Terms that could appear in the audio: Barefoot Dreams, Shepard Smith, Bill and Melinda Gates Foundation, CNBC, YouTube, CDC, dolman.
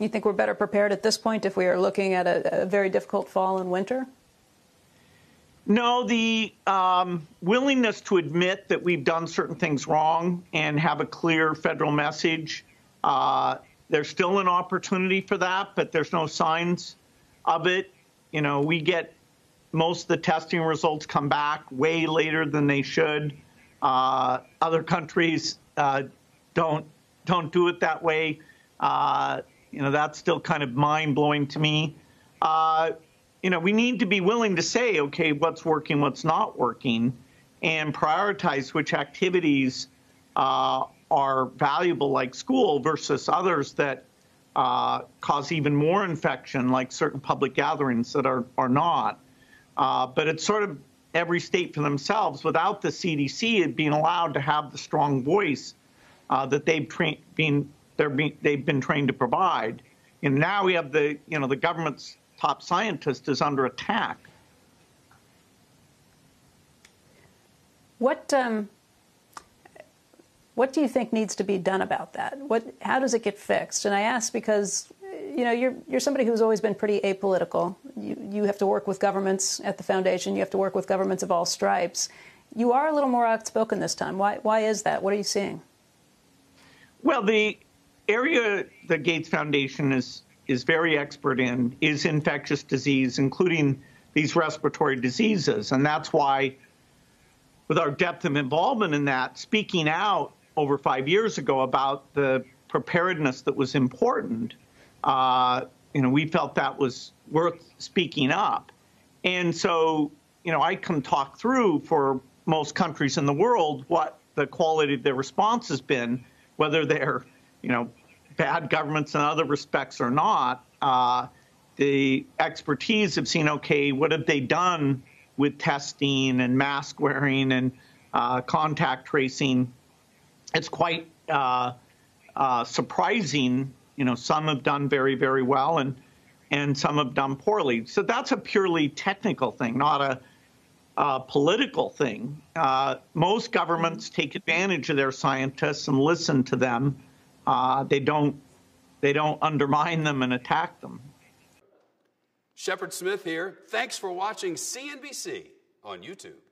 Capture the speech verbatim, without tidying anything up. You think we're better prepared at this point if we are looking at a, a very difficult fall and winter? No, the um, willingness to admit that we've done certain things wrong and have a clear federal message, uh, there's still an opportunity for that, but there's no signs of it. You know, we get most of the testing results come back way later than they should. Uh, other countries uh, don't don't do it that way. Uh, you know, that's still kind of mind-blowing to me. Uh, you know, we need to be willing to say, okay, what's working, what's not working, and prioritize which activities uh, are valuable, like school, versus others that uh, cause even more infection, like certain public gatherings that are, are not. Uh, but it's sort of every state for themselves. Without the C D C being allowed to have the strong voice uh, that they've been Being, they've been trained to provide, and now we have the you know the government's top scientist is under attack. What um, what do you think needs to be done about that? What how does it get fixed? And I ask because you know you're you're somebody who's always been pretty apolitical. You you have to work with governments at the foundation. You have to work with governments of all stripes. You are a little more outspoken this time. Why why is that? What are you seeing? Well, the area the Gates Foundation is, is very expert in is infectious disease, including these respiratory diseases. And that's why, with our depth of involvement in that, speaking out over five years ago about the preparedness that was important, uh, you know, we felt that was worth speaking up. And so, you know, I can talk through for most countries in the world what the quality of their response has been, whether they're you know, bad governments in other respects or not, uh, the expertise have seen, okay, what have they done with testing and mask wearing and uh, contact tracing? It's quite uh, uh, surprising. You know, some have done very, very well, and and some have done poorly. So that's a purely technical thing, not a, a political thing. Uh, most governments take advantage of their scientists and listen to them. Uh, they don't, they don't undermine them and attack them. Shepard Smith here. Thanks for watching C N B C on YouTube.